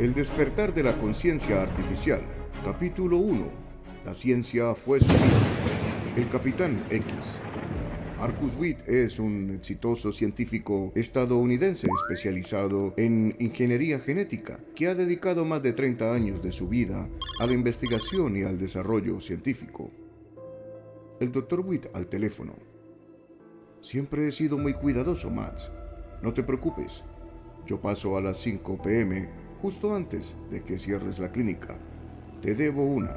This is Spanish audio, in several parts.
El despertar de la conciencia artificial. Capítulo 1. La ciencia fue su vida. El Capitán X. Marcus Witt es un exitoso científico estadounidense especializado en ingeniería genética que ha dedicado más de 30 años de su vida a la investigación y al desarrollo científico. El Dr. Witt al teléfono. Siempre he sido muy cuidadoso, Max. No te preocupes. Yo paso a las 5 p.m. justo antes de que cierres la clínica. Te debo una.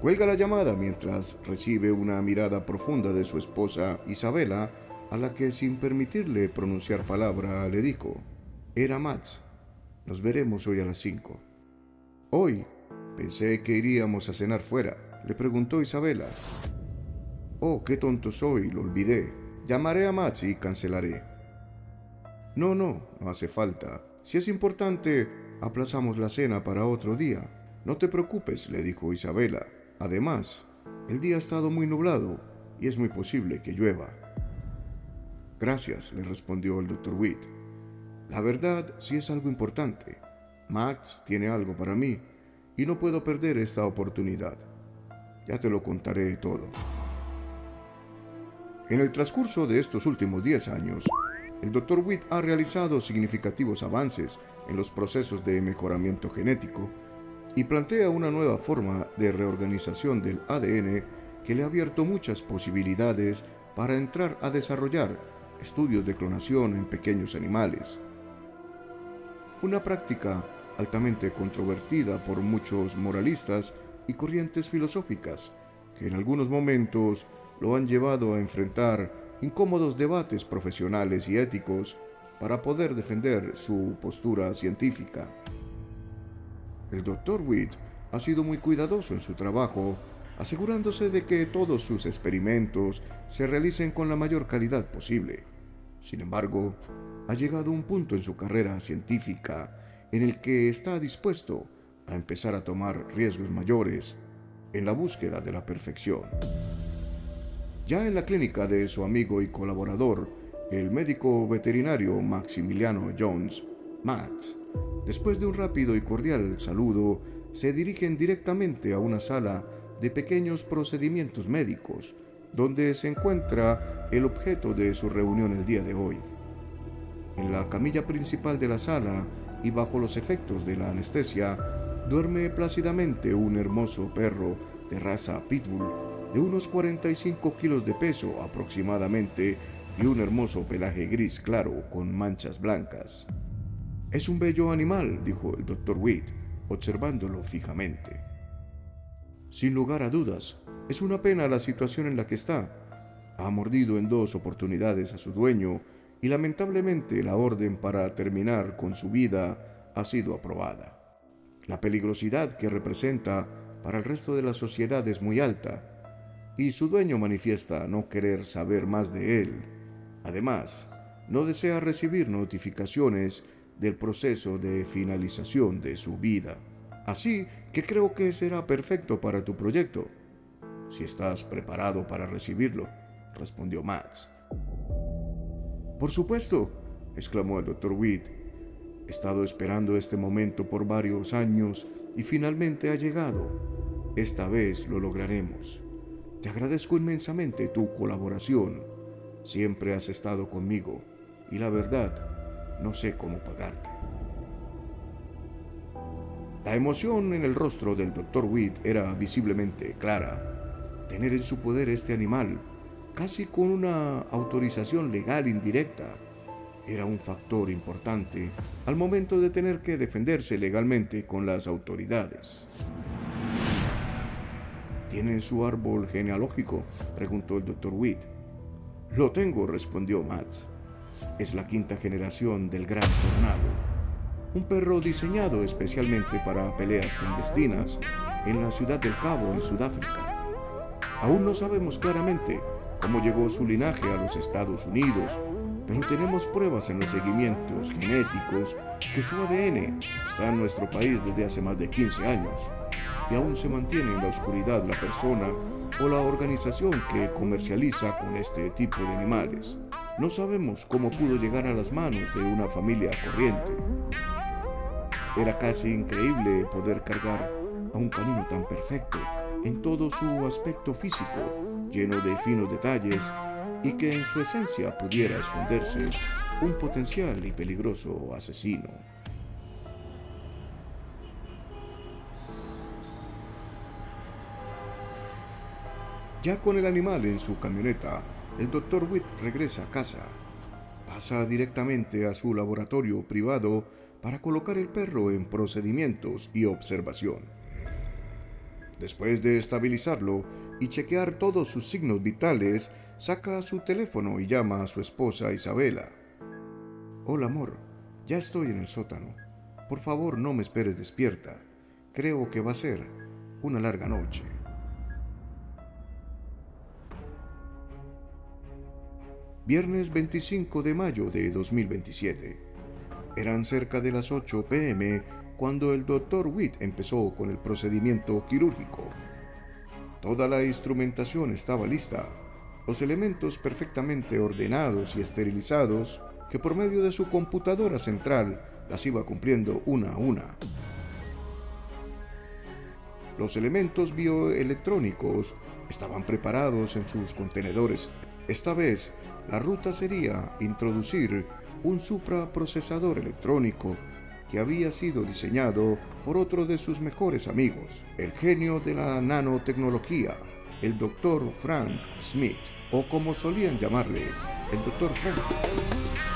Cuelga la llamada mientras recibe una mirada profunda de su esposa Isabela, a la que sin permitirle pronunciar palabra le dijo: era Max. Nos veremos hoy a las 5. Hoy pensé que iríamos a cenar fuera, le preguntó Isabela. Oh, qué tonto soy, lo olvidé. Llamaré a Max y cancelaré. No hace falta. Si es importante, aplazamos la cena para otro día. No te preocupes, le dijo Isabela. Además, el día ha estado muy nublado y es muy posible que llueva. Gracias, le respondió el Dr. Witt. La verdad sí es algo importante. Max tiene algo para mí y no puedo perder esta oportunidad. Ya te lo contaré todo. En el transcurso de estos últimos 10 años, el Dr. Witt ha realizado significativos avances en los procesos de mejoramiento genético y plantea una nueva forma de reorganización del ADN que le ha abierto muchas posibilidades para entrar a desarrollar estudios de clonación en pequeños animales. Una práctica altamente controvertida por muchos moralistas y corrientes filosóficas que en algunos momentos lo han llevado a enfrentar incómodos debates profesionales y éticos para poder defender su postura científica. El Dr. Witt ha sido muy cuidadoso en su trabajo, asegurándose de que todos sus experimentos se realicen con la mayor calidad posible. Sin embargo, ha llegado un punto en su carrera científica en el que está dispuesto a empezar a tomar riesgos mayores en la búsqueda de la perfección. Ya en la clínica de su amigo y colaborador, el médico veterinario Maximiliano Jones, Max, después de un rápido y cordial saludo, se dirigen directamente a una sala de pequeños procedimientos médicos, donde se encuentra el objeto de su reunión el día de hoy. En la camilla principal de la sala y bajo los efectos de la anestesia, duerme plácidamente un hermoso perro de raza pitbull, de unos 45 kilos de peso aproximadamente y un hermoso pelaje gris claro con manchas blancas. «Es un bello animal», dijo el Dr. Witt, observándolo fijamente. «Sin lugar a dudas, es una pena la situación en la que está. Ha mordido en 2 oportunidades a su dueño y lamentablemente la orden para terminar con su vida ha sido aprobada. La peligrosidad que representa para el resto de la sociedad es muy alta, y su dueño manifiesta no querer saber más de él. Además, no desea recibir notificaciones del proceso de finalización de su vida. Así que creo que será perfecto para tu proyecto, si estás preparado para recibirlo», respondió Max. «Por supuesto», exclamó el Dr. Witt. «He estado esperando este momento por varios años y finalmente ha llegado. Esta vez lo lograremos. Te agradezco inmensamente tu colaboración. Siempre has estado conmigo y la verdad, no sé cómo pagarte». La emoción en el rostro del Dr. Witt era visiblemente clara. Tener en su poder este animal, casi con una autorización legal indirecta, era un factor importante al momento de tener que defenderse legalmente con las autoridades. ¿Tiene su árbol genealógico?, preguntó el Dr. Witt. Lo tengo, respondió Max. Es la 5ª generación del Gran Tornado, un perro diseñado especialmente para peleas clandestinas en la Ciudad del Cabo, en Sudáfrica. Aún no sabemos claramente cómo llegó su linaje a los Estados Unidos, pero tenemos pruebas en los seguimientos genéticos que su ADN está en nuestro país desde hace más de 15 años. Y aún se mantiene en la oscuridad la persona o la organización que comercializa con este tipo de animales. No sabemos cómo pudo llegar a las manos de una familia corriente. Era casi increíble poder cargar a un canino tan perfecto en todo su aspecto físico, lleno de finos detalles, y que en su esencia pudiera esconderse un potencial y peligroso asesino. Ya con el animal en su camioneta, el Dr. Witt regresa a casa. Pasa directamente a su laboratorio privado para colocar el perro en procedimientos y observación. Después de estabilizarlo y chequear todos sus signos vitales, saca su teléfono y llama a su esposa Isabela. «Hola, amor, ya estoy en el sótano. Por favor, no me esperes despierta. Creo que va a ser una larga noche». Viernes 25 de mayo de 2027. Eran cerca de las 8 p.m. cuando el Dr. Witt empezó con el procedimiento quirúrgico. Toda la instrumentación estaba lista, los elementos perfectamente ordenados y esterilizados, que por medio de su computadora central las iba cumpliendo una a una. Los elementos bioelectrónicos estaban preparados en sus contenedores. Esta vez, la ruta sería introducir un supraprocesador electrónico que había sido diseñado por otro de sus mejores amigos, el genio de la nanotecnología, el Dr. Frank Smith, o como solían llamarle, el Dr. Frank.